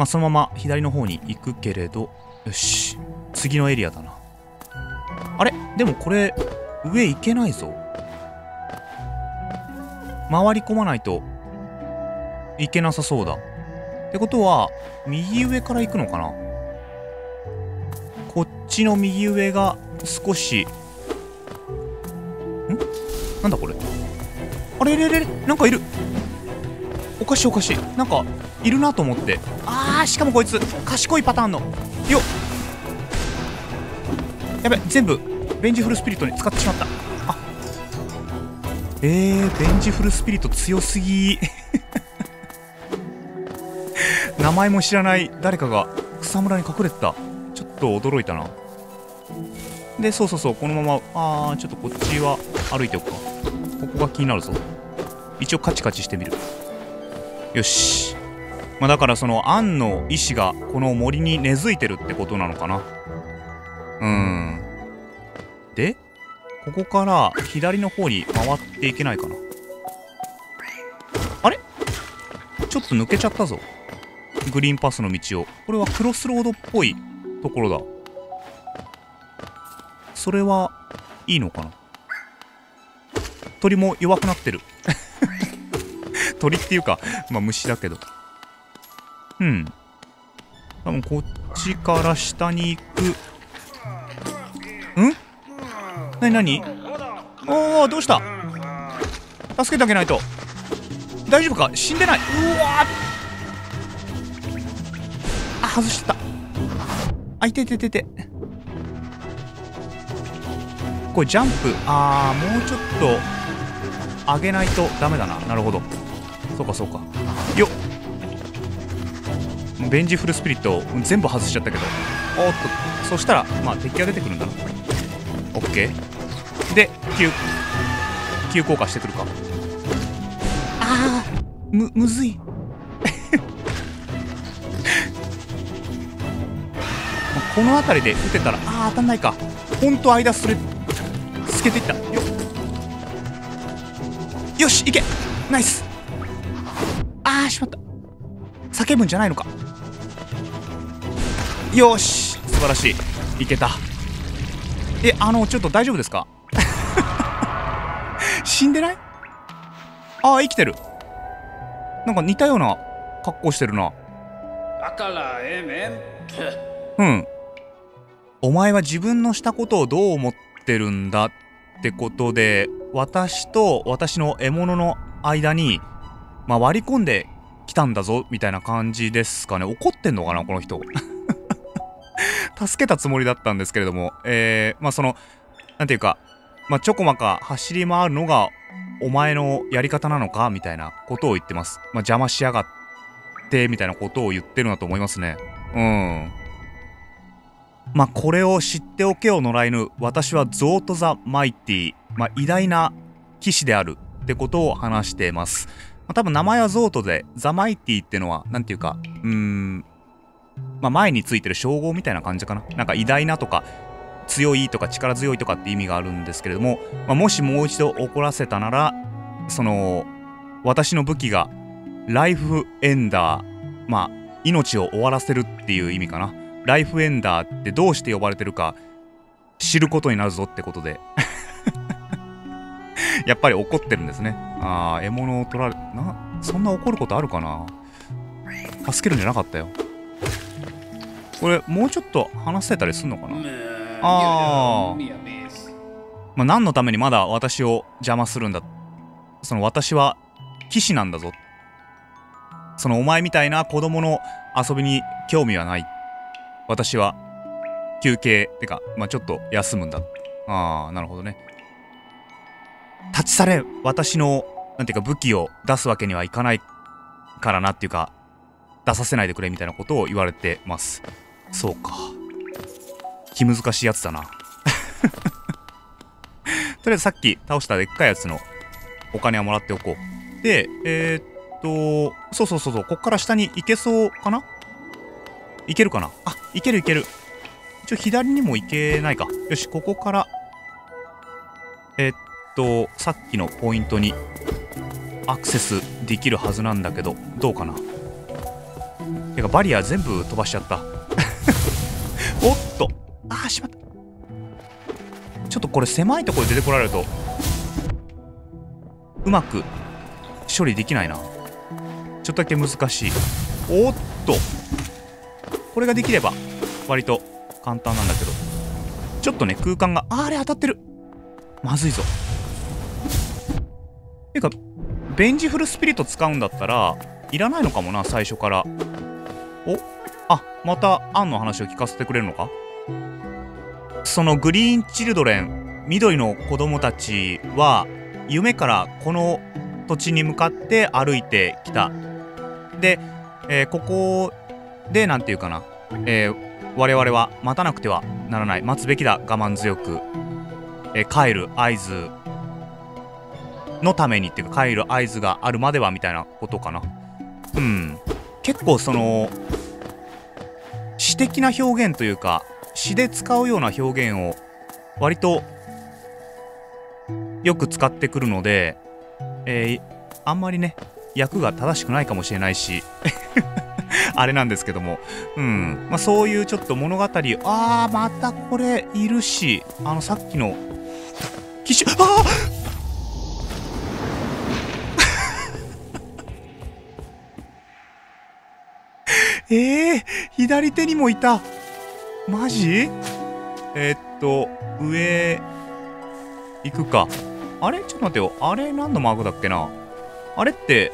まあそのまま左の方に行くけれど、よし、次のエリアだな。あれでもこれ上行けないぞ。回り込まないといけなさそうだ。ってことは右上から行くのかな。こっちの右上が少し、なんだこれ。あれれれれ、なんかいる。おかしいおかしい、なんかいるなと思って。あー、しかもこいつ賢いパターンのよっ。やべ、全部ベンジフルスピリットに使ってしまった。あ、ベンジフルスピリット強すぎ名前も知らない誰かが草むらに隠れてた。ちょっと驚いたな。で、そうそうそう、このまま、あー、ちょっとこっちは歩いておくか。ここが気になるぞ。一応カチカチしてみる。よし、まあ、だからそのアンの意志がこの森に根付いてるってことなのかな。でここから左の方に回っていけないかな。あれちょっと抜けちゃったぞ、グリーンパスの道を。これはクロスロードっぽいところだ。それはいいのかな。鳥も弱くなってる鳥っていうか、まあ虫だけど。多分こっちから下に行く。なになに、おお、どうした、助けてあげないと。大丈夫か、死んでない。うわー、あ、外しちゃった。あ、いてててて。これジャンプ、あー、もうちょっと上げないとダメだな。なるほど、そうかそうか。よっ、ベンジフルスピリット全部外しちゃったけど。おっと、そしたらまあ敵が出てくるんだな。オッケーで急降下してくるか。あー、むずいこの辺りで打てたら、あー、当たんないか。ほんと間それ透けていった。よしいけ、ナイス。あー、しまった。叫ぶんじゃないのか。よし、素晴らしい、いけた。え、ちょっと大丈夫ですか死んでない？ああ、生きてる。なんか似たような格好してるな。だからお前は自分のしたことをどう思ってるんだってことで、私と私の獲物の間に、まあ、割り込んできたんだぞみたいな感じですかね。怒ってんのかなこの人助けたつもりだったんですけれども、まあそのなんていうか、まあ、ちょこまか走り回るのがお前のやり方なのかみたいなことを言ってます。まあ、邪魔しやがってみたいなことを言ってるんだと思いますね。まあこれを知っておけを野良犬、私はゾート・ザ・マイティ、まあ、偉大な騎士であるってことを話しています。まあ、多分名前はゾートで、ザ・マイティってのはなんていうか、まあ前についてる称号みたいな感じかな。なんか偉大なとか強いとか力強いとかって意味があるんですけれども、まあ、もしもう一度怒らせたなら、その私の武器がライフエンダー、まあ命を終わらせるっていう意味かな。ライフエンダーってどうして呼ばれてるか知ることになるぞってことでやっぱり怒ってるんですね。ああ、獲物を取られな、そんな怒ることあるかな。助けるんじゃなかったよ。これもうちょっと話せたりすんのかな。あー、まあ何のためにまだ私を邪魔するんだ、その私は騎士なんだぞ、そのお前みたいな子供の遊びに興味はない、私は休憩ってか、まあ、ちょっと休むんだ。ああ、なるほどね。立ち去れ、私のなんていうか武器を出すわけにはいかないからなっていうか、出させないでくれみたいなことを言われてます。そうか、気難しいやつだなとりあえずさっき倒したでっかいやつのお金はもらっておこう。でそうそうそうそう、こっから下に行けそうかな。行けるかな。あ、行ける行ける。一応左にも行けないか。よし、ここからさっきのポイントにアクセスできるはずなんだけど、どうかな。てかバリア全部飛ばしちゃったおっと、ああしまった。ちょっとこれ狭いところで出てこられるとうまく処理できないな。ちょっとだけ難しい。おっと、これができれば割と簡単なんだけど、ちょっとね空間が あれ当たってる、まずいぞ。てかベンジフルスピリット使うんだったらいらないのかもな、最初から。おあ、またアンの話を聞かせてくれるのか。そのグリーンチルドレン、緑の子供たちは夢からこの土地に向かって歩いてきた。で、ここでなんていうかな、我々は待たなくてはならない、待つべきだ我慢強く、帰る合図のためにっていうか、帰る合図があるまではみたいなことかな。うん、結構その詩的な表現というか、詩で使うような表現を割とよく使ってくるので、あんまりね訳が正しくないかもしれないしあれなんですけども、うん、まあ、そういうちょっと物語。あー、またこれいるし、あのさっきの騎士、ああ左手にもいた。マジ？上行くか。あれちょっと待てよ。あれ何のマークだっけな。あれって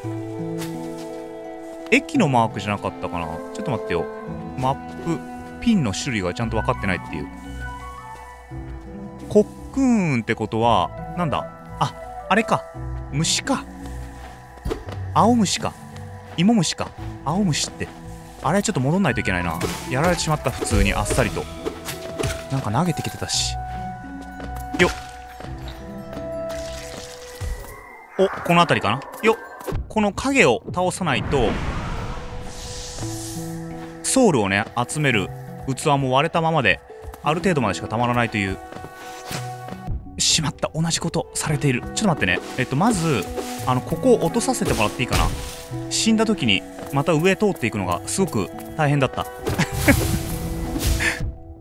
駅のマークじゃなかったかな。ちょっと待ってよ。マップ、ピンの種類がちゃんと分かってないっていう。コックーンってことは、なんだ？あ、あれか。虫か。青虫か。芋虫か。青虫って。あれちょっと戻んないといけないな。やられてしまった、普通にあっさりと。なんか投げてきてたし。よっ。お、この辺りかな。よっ。この影を倒さないと、ソウルをね集める器も割れたままである程度までしかたまらないという。しまった、同じことされている。ちょっと待ってね、まずここを落とさせてもらっていいかな。死んだ時にまた上通っていくのがすごく大変だった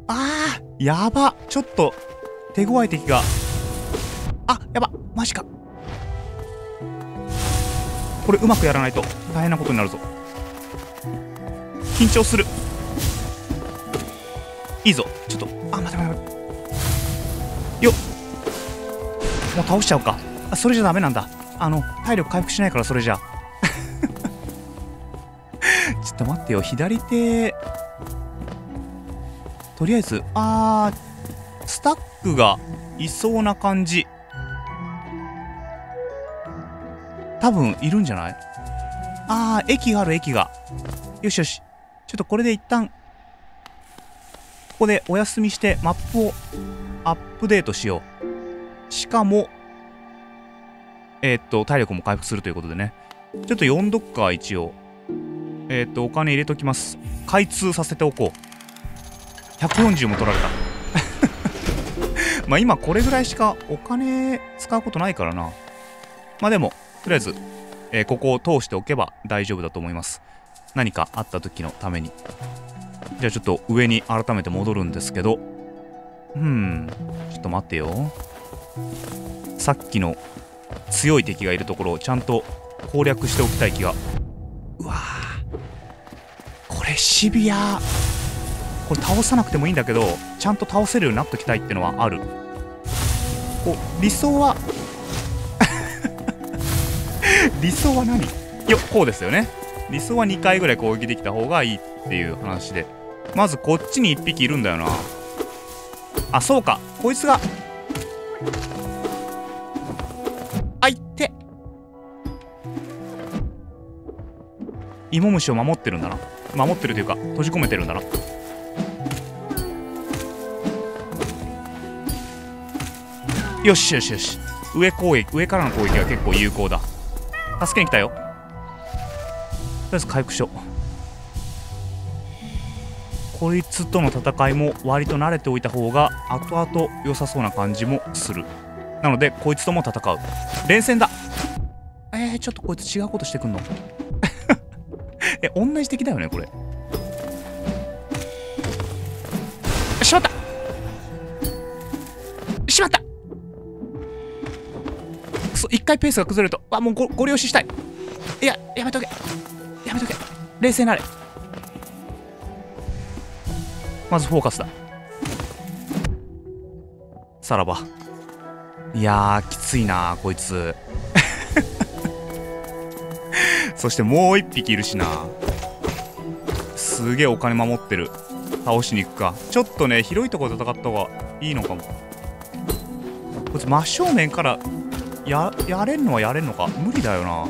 あーやば、ちょっと手強い敵が、あやば、マジか。これうまくやらないと大変なことになるぞ。緊張する。いいぞ、ちょっと、あ、待て待て待てよっ。もう倒しちゃうか。あ、それじゃダメなんだ、体力回復しないから、それじゃちょっと待ってよ、左手とりあえず、スタックがいそうな感じ、多分いるんじゃない？あー、駅がある、駅が。よしよし。ちょっとこれで一旦、ここでお休みしてマップをアップデートしよう。しかも、体力も回復するということでね。ちょっと読んどくか、一応。お金入れときます。開通させておこう。140も取られた。まあ今これぐらいしかお金使うことないからな。まあでも、とりあえず、ここを通しておけば大丈夫だと思います。何かあった時のために。じゃあちょっと上に改めて戻るんですけど、ちょっと待ってよ。さっきの強い敵がいるところをちゃんと攻略しておきたい気が。うわー、これシビア。これ倒さなくてもいいんだけど、ちゃんと倒せるようになっときたいってのはある。理想は理想は何よ、こうですよね。理想は2回ぐらい攻撃できた方がいいっていう話で、まずこっちに1匹いるんだよな。あ、そうか、こいつが、あいって、イモムシを守ってるんだな。守ってるというか閉じ込めてるんだな。よしよしよし、上からの攻撃が結構有効だ。助けに来たよ。とりあえず回復しよう。こいつとの戦いも割と慣れておいた方が後々良さそうな感じもする。なのでこいつとも戦う。連戦だ。ちょっとこいつ違うことしてくんのえ、同じ敵だよねこれ。しまったしまった。くそ、一回ペースが崩れると。わ、もうご了承したい。いや、やめとけ。やめとけ。冷静になれ。まずフォーカスだ。さらば。いやー、きついなー、こいつ。そしてもう一匹いるしな。すげえお金守ってる。倒しに行くか。ちょっとね、広いところで戦った方がいいのかも。こいつ真正面からやれんのか。無理だよな。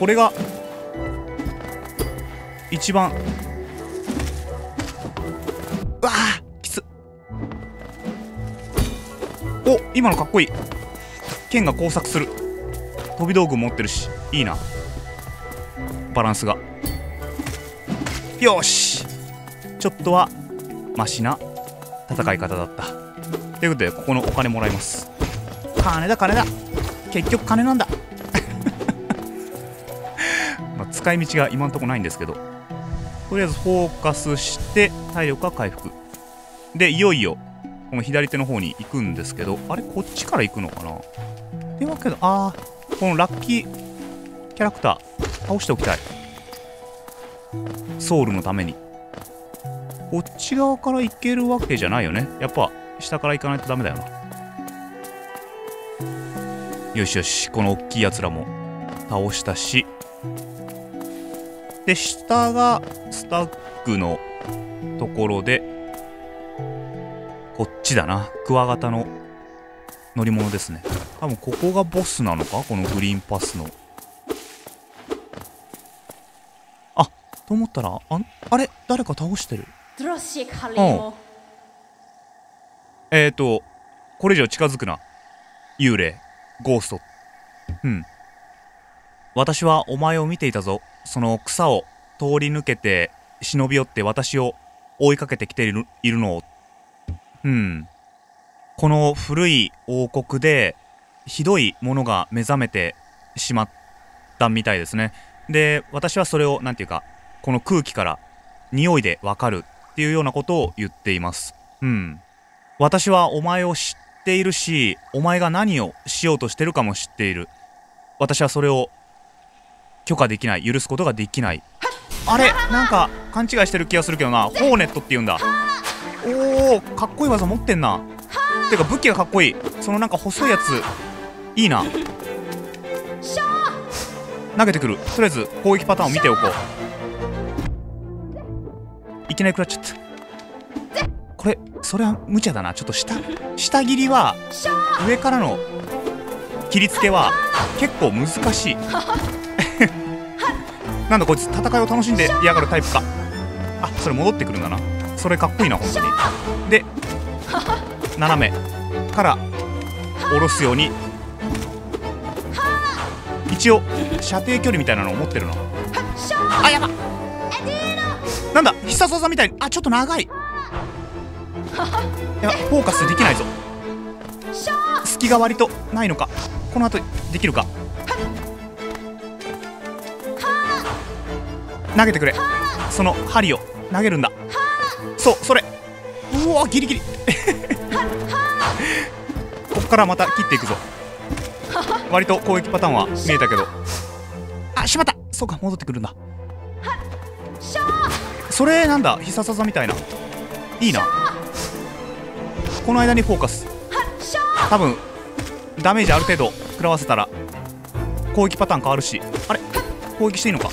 これが一番。うわあ、きつ。お、今のかっこいい。剣が交錯する。飛び道具持ってるし、いいな、バランスが。よし、ちょっとはマシな戦い方だったということで、ここのお金もらいます。金だ金だ、結局金なんだ。まあ使い道が今んとこないんですけど、とりあえずフォーカスして体力は回復で、いよいよこの左手の方に行くんですけど、あれこっちから行くのかなってわけだ。あー、このラッキーキャラクター倒しておきたい、ソウルのために。こっち側から行けるわけじゃないよね、やっぱ下から行かないとダメだよな。よしよし、このおっきいやつらも倒したし、で下がスタックのところで、こっちだな、クワガタの乗り物ですね。多分ここがボスなのか、このグリーンパスの。と思ったら、あれ誰か倒してる。これ以上近づくな幽霊ゴースト。うん、私はお前を見ていたぞ。その草を通り抜けて忍び寄って私を追いかけてきているのを。うん、この古い王国でひどいものが目覚めてしまったみたいですね。で私はそれをなんていうか、この空気から匂いでわかるっていうようなことを言っています。うん、私はお前を知っているし、お前が何をしようとしてるかも知っている。私はそれを許可できない、許すことができない。あれなんか勘違いしてる気がするけどな、ホーネットって言うんだ。おお、かっこいい技持ってんな。てか武器がかっこいい。そのなんか細いやついいな。投げてくる。とりあえず攻撃パターンを見ておこう。いきなり食らっちゃった。これそれは無茶だな。ちょっと下切りは、上からの切りつけは結構難しい。なんだこいつ、戦いを楽しんでやがるタイプか。あ、それ戻ってくるんだな。それかっこいいな本当に。で斜めから下ろすように、一応射程距離みたいなのを持ってるの。あ、やばっ、なんだ必殺技みたいに。あ、ちょっと長い。いや、フォーカスできないぞ。隙が割とないのか。この後できるか。投げてくれ、その針を投げるんだ。そう、それ。うわ、ギリギリ。ここからまた切っていくぞ。割と攻撃パターンは見えたけど。あ、しまった。そうか、戻ってくるんだ。それなんだ必殺技みたいな。いいな。この間にフォーカス、多分ダメージある程度食らわせたら攻撃パターン変わるし。あれ攻撃していいのか。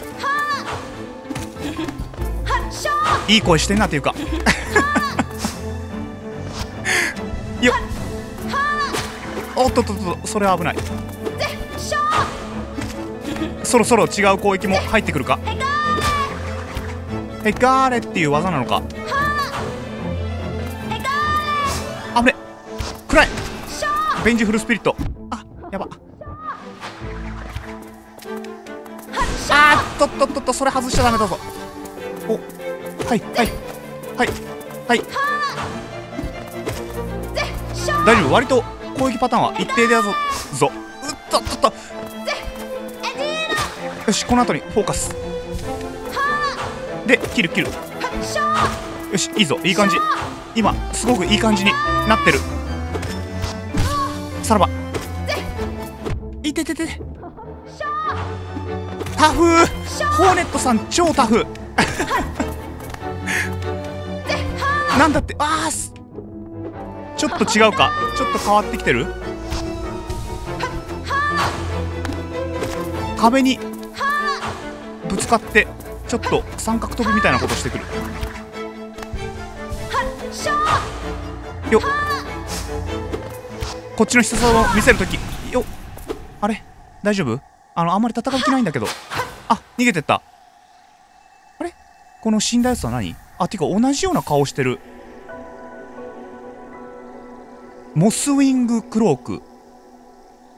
いい声してんなっていうか。よっ、おっとっとっと、それは危ない。そろそろ違う攻撃も入ってくるか。エガーレっていう技なのか。あぶね、暗い。ベンジフルスピリット。あ、やば。あーっとっとっとっと、それ外しちゃダメだぞ。お、はいはいはいはい、大丈夫。割と攻撃パターンは一定でやぞ。うっとっとっと。よし、この後にフォーカスで、切る切る。よし、いいぞ、いい感じ、今すごくいい感じになってる。さらばいてててて、タフー、ホーネットさん超タフなんだって。ああ、ちょっと違うか、ちょっと変わってきてる。壁にぶつかってちょっと三角飛びみたいなことしてくるよ。こっちの必殺技を見せるときよ。あれ大丈夫？あんまり戦う気ないんだけど。あ、逃げてった。あれこの死んだやつは何？あ、てか同じような顔してる。モスウィングクローク。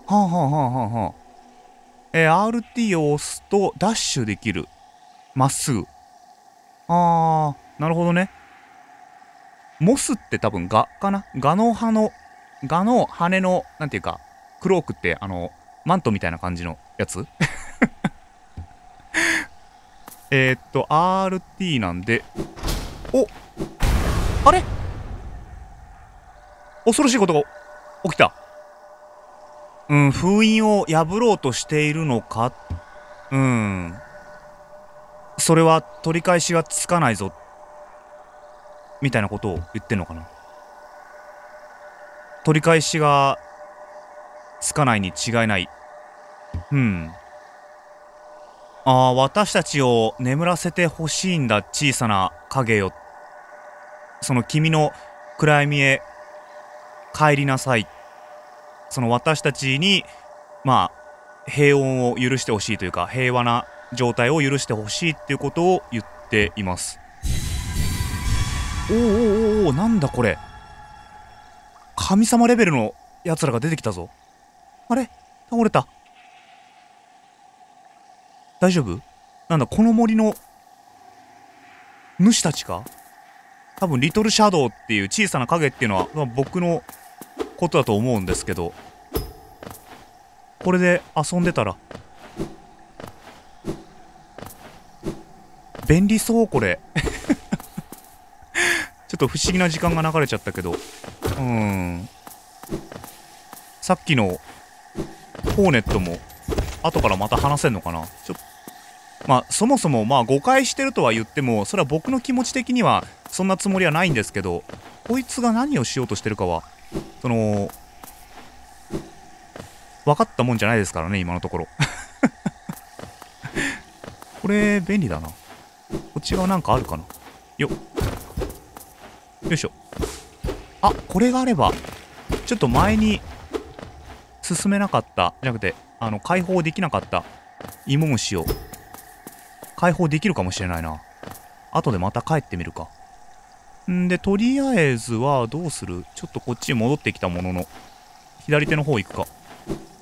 はんはんはんはんはん。RT を押すとダッシュできる。まっすぐ。あー、なるほどね。モスって多分ガかな。ガの羽の、なんていうか、クロークってマントみたいな感じのやつRT なんで、お、あれ恐ろしいことが起きた。うん、封印を破ろうとしているのか。うん。それは取り返しがつかないぞ。みたいなことを言ってんのかな。取り返しがつかないに違いない。うん。ああ、私たちを眠らせてほしいんだ、小さな影よ。その君の暗闇へ帰りなさい。その私たちに、まあ、平穏を許してほしいというか、平和な状態を許してほしいっていうことを言っています。おおおお、なんだこれ。神様レベルのやつらが出てきたぞ。あれ倒れた。大丈夫？なんだ、この森の主たちか？多分、リトルシャドウっていう小さな影っていうのは、まあ、僕のことだと思うんですけど、これで遊んでたら便利そうこれちょっと不思議な時間が流れちゃったけど、さっきのホーネットも後からまた話せんのかな。まあそもそもまあ誤解してるとは言っても、それは僕の気持ち的にはそんなつもりはないんですけど、こいつが何をしようとしてるかはその分かったもんじゃないですからね、今のところこれ便利だな。こっち側なんかあるかな。よいしょ。あ、これがあればちょっと前に進めなかったじゃなくて、解放できなかったイモムシを解放できるかもしれないな。後でまた帰ってみるか。んで、とりあえずはどうする？ちょっとこっちに戻ってきたものの、左手の方行くか。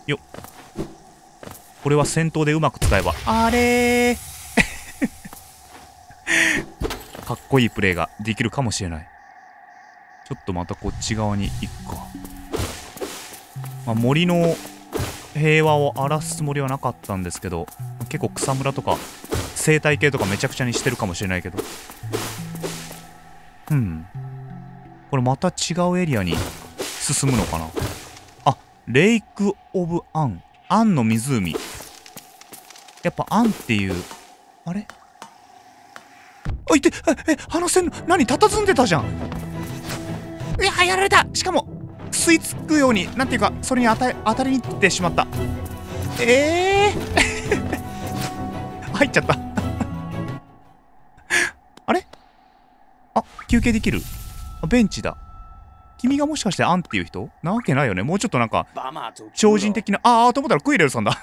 よっ。これは戦闘でうまく使えば。あれーかっこいいプレイができるかもしれない。ちょっとまたこっち側に行くか。まあ、森の平和を荒らすつもりはなかったんですけど、結構草むらとか生態系とかめちゃくちゃにしてるかもしれないけど。うん、これまた違うエリアに進むのかな。あ、レイク・オブ・アン。アンの湖。やっぱアンっていう。あれあ、いて、話せんの？何？佇んでたじゃん。いや、やられた。しかも、吸い付くように、なんていうか、それに当たりに行ってしまった。入っちゃった。休憩できる。ベンチだ。君がもしかしてアンっていう人なわけないよね。もうちょっとなんか超人的な。ああと思ったらクイレルさんだ